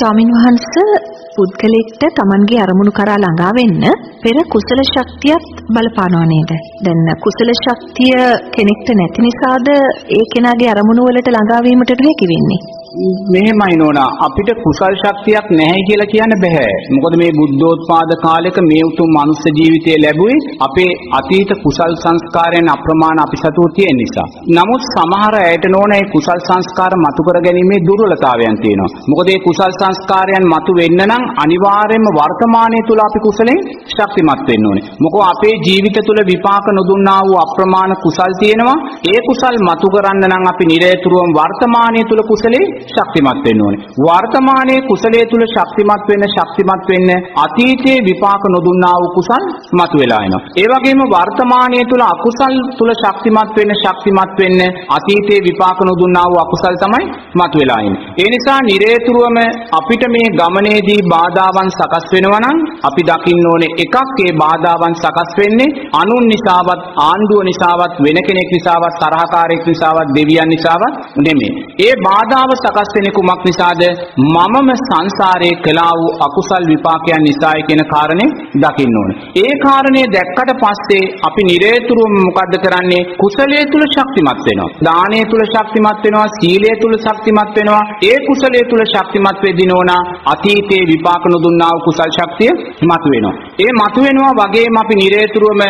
ස්වාමින් වහන්සේ පුද්ගලෙක්ට Tamange අරමුණු කරා ළඟා වෙන්න පෙර කුසල ශක්තියත් බලපානවා නේද? දැන් කුසල ශක්තිය කෙනෙක්ට නැති නිසාද ඒ කෙනාගේ අරමුණු වලට ළඟා වීමට හැකි වෙන්නේ? මෙහෙමයි නෝනා, අපිට කුසල ශක්තියක් නැහැ කියලා කියන්න බෑ. මොකද මේ බුද්ධෝත්පාද කාලයක මේ උතුම් මනුස්ස ජීවිතය ලැබුවේ අපේ අතීත කුසල් සංස්කාරයන් අප්‍රමාණ අපි සතුව තියෙන නිසා. නමුත් සමහර අයට නෝනා මේ කුසල් සංස්කාර මතු කර ගැනීමේ දුර්වලතාවයන් තියෙනවා. මොකද මේ කුසල් සංස්කාරයන් මතු වෙන්න නම් අනිවාර්යයෙන්ම වර්තමානයේ තුල අපි කුසලෙන් ශක්තිමත් වෙන්න ඕනේ. මොකෝ අපේ ජීවිත තුල විපාක නොදුන්නා වූ අප්‍රමාණ කුසල් තියෙනවා. ඒ කුසල් මතු කරන්න නම් අපි නිරේතුරුවම වර්තමානයේ තුල කුසලෙන් ශක්තිමත් වෙන්න ඕනේ. වර්තමානයේ කුසලයේ තුල ශක්තිමත් වෙන්න අතීතයේ විපාක නොදුන්නා වූ කුසල් මතු වෙලා එනවා. ඒ වගේම වර්තමානයේ තුල අකුසල් තුල ශක්තිමත් වෙන්න අතීතයේ විපාක නොදුන්නා වූ අකුසල් තමයි මතු වෙලා එන්නේ. ඒ නිසා නිරේතුරුවම අපිට මේ ගමනේදී බාධාවන් සකස් වෙනවා නම් අපි දකින්න ඕනේ එකක්, ඒ බාධාවන් සකස් වෙන්නේ අනුන් නිසාවත්, ආණ්ඩුව නිසාවත්, වෙන කෙනෙක් නිසාවත්, තරහකාරයෙක් නිසාවත්, දෙවියන් නිසාවත් නෙමෙයි. ඒ බාධාව සකස් වෙන්නේ කුමක් නිසාද? මමම සංසාරයේ කළා වූ අකුසල් විපාකයන් නිසායි කියන කාරණේ දකින්න ඕනේ. ඒ කාරණේ දැක්කට පස්සේ අපි නිරේතුරුවම මොකද්ද කරන්නේ? කුසලයේ තුල ශක්තිමත් වෙනවා. දානයේ තුල ශක්තිමත් වෙනවා, සීලයේ තුල ශක්තිමත් වෙනවා. ඒ කුසලයේ තුල ශක්තිමත් වෙදින ඕන අතීතේ විපාක නොදුන්නා වූ කුසල් ශක්තිය මතුවෙනවා. ඒ මතුවෙනවා වගේම අපි නිරේතුරුවම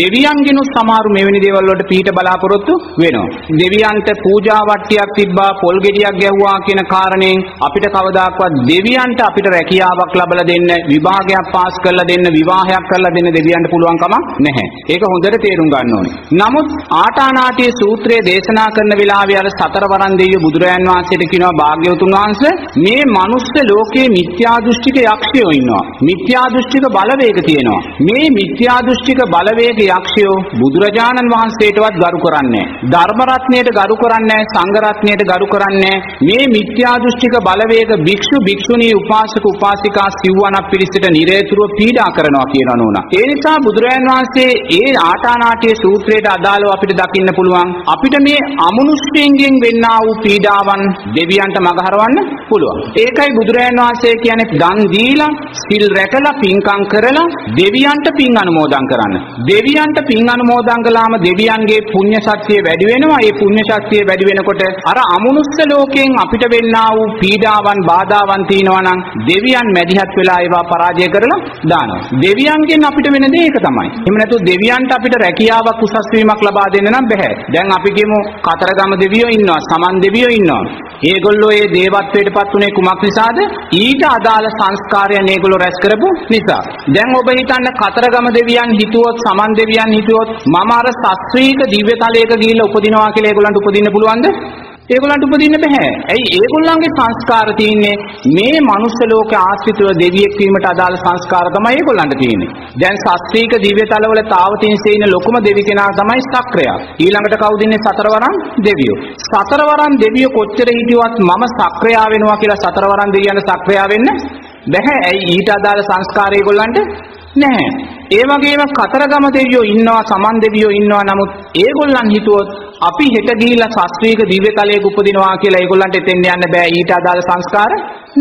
දෙවියන්ගෙනුත් සමහරු මෙවැනි දේවල් වලට පිට බලාපොරොත්තු වෙනවා. දෙවියන්ට පූජා වට්ටියක් තිබ්බා, පොල් ගෙඩියක් ගැහුවා කියන කාරණයෙන් අපිට කවදාකවත් දෙවියන්ට අපිට රැකියාවක් ලැබලා දෙන්න, විභාගයක් පාස් කරලා දෙන්න, විවාහයක් කරලා දෙන්න දෙවියන්ට පුළුවන් කමක් නැහැ. ඒක හොඳට තේරුම් ගන්න ඕනේ. නමුත් ආටානාටිය සූත්‍රයේ දේශනා කරන වෙලාවේ අර සතරවරන් දෙවියෝ බුදුරයන් වහන්සේට කියනවා, භාග්‍යවතුන් වහන්සේ මේ මනුස්ස ලෝකයේ මිත්‍යා දෘෂ්ටික යක්ෂයෝ ඉන්නවා. මිත්‍යා දෘෂ්ටික බලවේග තියෙනවා. මේ මිත්‍යා දෘෂ්ටික බලවේග යක්ෂයෝ බුදුරජාණන් වහන්සේටවත් ගරු කරන්නේ නැහැ. ධර්ම රත්නයට ගරු කරන්නේ නැහැ, සංඝ රත්නයට ගරු කරන්නේ නැහැ. මේ මිත්‍යා දෘෂ්ටික බලවේග භික්ෂු භික්ෂුණී උපාසක උපාසිකා සිව්වණක් පිරිසට නිරේතුරුව පීඩා කරනවා කියනවා නෝනා. ඒ නිසා බුදුරජාණන් වහන්සේ ඒ ආටානාටිය සූත්‍රයට අදාළව අපිට දකින්න පුළුවන් අපිට මේ අමනුෂ්‍යයෙන් වෙන්නා වූ පීඩාවන් දෙවියන්ට මගහරවන්න පුළුවන්. ඒකයි බුදුරජාණන් වහන්සේ කියන්නේ දන් දීලා, සිල් රැකලා, පින්කම් කරලා දෙවියන්ට පින් අනුමෝදන් කරන්න. දෙවියන්ට පින් අනුමෝදන් කළාම දෙවියන්ගේ පුණ්‍ය ශක්තිය වැඩි වෙනවා. ඒ පුණ්‍ය ශක්තිය වැඩි වෙනකොට අර අමනුස්ස ලෝකයෙන් අපිට වෙන්නා වූ පීඩාවන්, බාධාවන් තියෙනවා නම් දෙවියන් මැදිහත් වෙලා ඒවා පරාජය කරලා දානවා. දෙවියන්ගෙන් අපිට වෙන දේ ඒක තමයි. එහෙම නැතු දෙවියන්ට අපිට රැකියාවක් උසස් වීමක් ලබා දෙන්න නම් බෑ. දැන් අපි කියමු කතරගම දෙවියෝ ඉන්නවා, සමන් දෙවියෝ ඉන්නවා. ඒගොල්ලෝ ඒ දේවත්වයටපත් උනේ කුමක් නිසාද? ඊට අදාළ සංස්කාරයන් ඒගොල්ලෝ රැස් කරපු නිසා. දැන් ඔබ හිතන්න කතරගම දෙවියන් හිතුවොත්, සමන් දෙවියන් හිතුවොත් මම අර සස්ත්‍රීක දිව්‍යතලයක ගිහිල්ලා උපදිනවා කියලා ඒගොල්ලන්ට උපදින්න පුළුවන්ද? ඒගොල්ලන්ට උපදින්න බෑ. ඇයි? ඒගොල්ලන්ගේ සංස්කාර තියෙන්නේ මේ මනුස්ස ලෝක ආශ්‍රිතව දෙවියෙක් වීමට අදාළ සංස්කාර තමයි ඒගොල්ලන්ට තියෙන්නේ. දැන් සස්ත්‍රීක දිව්‍යතලවල තාවතින්සේ ඉන්න ලොකුම දෙවි කෙනා තමයි සක්‍රයා. ඊළඟට කවුද ඉන්නේ? සතරවරන් දෙවියෝ. සතරවරන් දෙවියෝ කොච්චර හිටියවත් මම සක්‍රයා වෙනවා කියලා සතරවරන් දෙවියන් සක්‍රයා වෙන්න බෑ. ඇයි? ඊට අදාළ සංස්කාරය ඒගොල්ලන්ට නැහැ. ඒ වගේම කතරගම දෙවියෝ ඉන්නවා, සමන් දෙවියෝ ඉන්නවා. නමුත් ඒගොල්ලන් හිතුවොත් අපි හෙට ගිහිලා ශාස්ත්‍රීය දිව්‍යතලයක උපදිනවා කියලා ඒගොල්ලන්ට එතෙන් යන්න බෑ. ඊට අදාළ සංස්කාර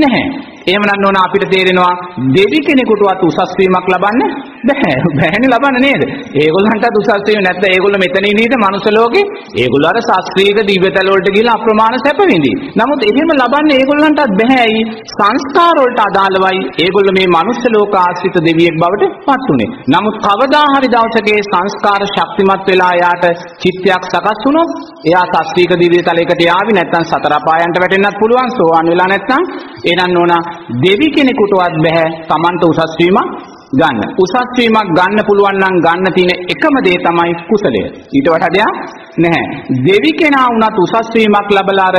නැහැ. එහෙමනම් නෝන අපිට තේරෙනවා දෙවි කෙනෙකුටවත් උසස් වීමක් ලබන්න බෑ. බෑනේ ලබන්න නේද? ඒගොල්ලන්ටත් උසස් වීම නැත්නම් ඒගොල්ලෝ මෙතන ඉඳීද මනුස්ස ලෝකේ ඒගොල්ලෝ අර ශාස්ත්‍රීය දිව්‍යතල වලට ගිහිලා අප්‍රමාණ සැප විඳින. නමුත් එහෙම ලබන්නේ ඒගොල්ලන්ටත් බෑයි. සංස්කාර වලට අදාළවයි ඒගොල්ලෝ මේ මනුස්ස ලෝක ආශ්‍රිත දෙවියෙක් බවට පත් උනේ. නමුත් කවදා හරි දවසකේ සංස්කාර ශක්තිමත් වෙලා යාට චිත්තයක් සකස් වුණොත් එයා ශාස්ත්‍රීය දිව්‍යතලයකට යාවි, නැත්නම් සතර අපායන්ට වැටෙන්නත් පුළුවන්, සෝවන් වෙලා නැත්නම්. එහෙනම් නෝනා දෙවි කෙනෙකුටවත් බෑ Tamanta උසස් වීමක් ගන්න. උසස් වීමක් ගන්න පුළුවන් නම් ගන්න තියෙන එකම දේ තමයි කුසලය. ඊට වඩා දෙයක් නැහැ. දෙවි කෙනා වුණත් උසස් වීමක් ලැබලා අර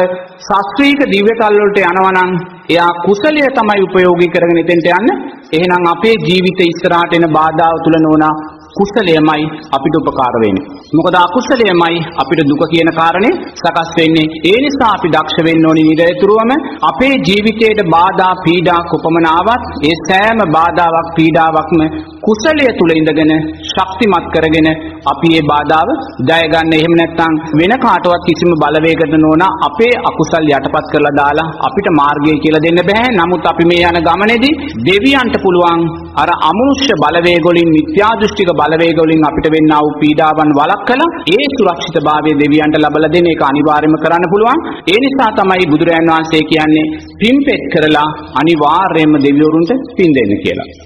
ශාස්ත්‍රීය දිව්‍යතල වලට යනවා නම් එයා කුසලය තමයි ප්‍රයෝගික කරගෙන ඉදෙන්ට යන්න. එහෙනම් අපේ ජීවිත ඉස්සරහට එන බාධාව තුල නෝනා කුසලයමයි අපිට උපකාර වෙන්නේ. මොකද අකුසලයමයි අපිට දුක කියන කාරණේ සකස් වෙන්නේ. ඒ නිසා අපි දක්ෂ වෙන්න ඕනේ නිරතුරුවම අපේ ජීවිතයට බාධා, පීඩා කොපමණ ආවත් ඒ සෑම බාධාවක්, පීඩාවක්ම කුසලය තුල ඉඳගෙන ශක්තිමත් කරගෙන අපි මේ බාධාව ජය ගන්න. එහෙම නැත්නම් වෙන කාටවත් කිසිම බලවේගකට නොවන අපේ අකුසල් යටපත් කරලා දාලා අපිට මාර්ගය කියලා දෙන්න බෑ. නමුත් අපි මේ යන ගමනේදී දෙවියන්ට පුළුවන් අර අමනුෂ්‍ය බලවේග වලින් මිත්‍යා දෘෂ්ටික බලවේග වලින් අපිට වෙන්නා වූ පීඩාවන් වළක්වලා ඒ සුරක්ෂිතභාවය දෙවියන්ට ලබා දෙන එක අනිවාර්යයෙන්ම කරන්න පුළුවන්. ඒ නිසා තමයි බුදුරජාණන් වහන්සේ කියන්නේ පින්පෙත් කරලා අනිවාර්යයෙන්ම දෙවිවරුන්ට පින් දෙන්න කියලා.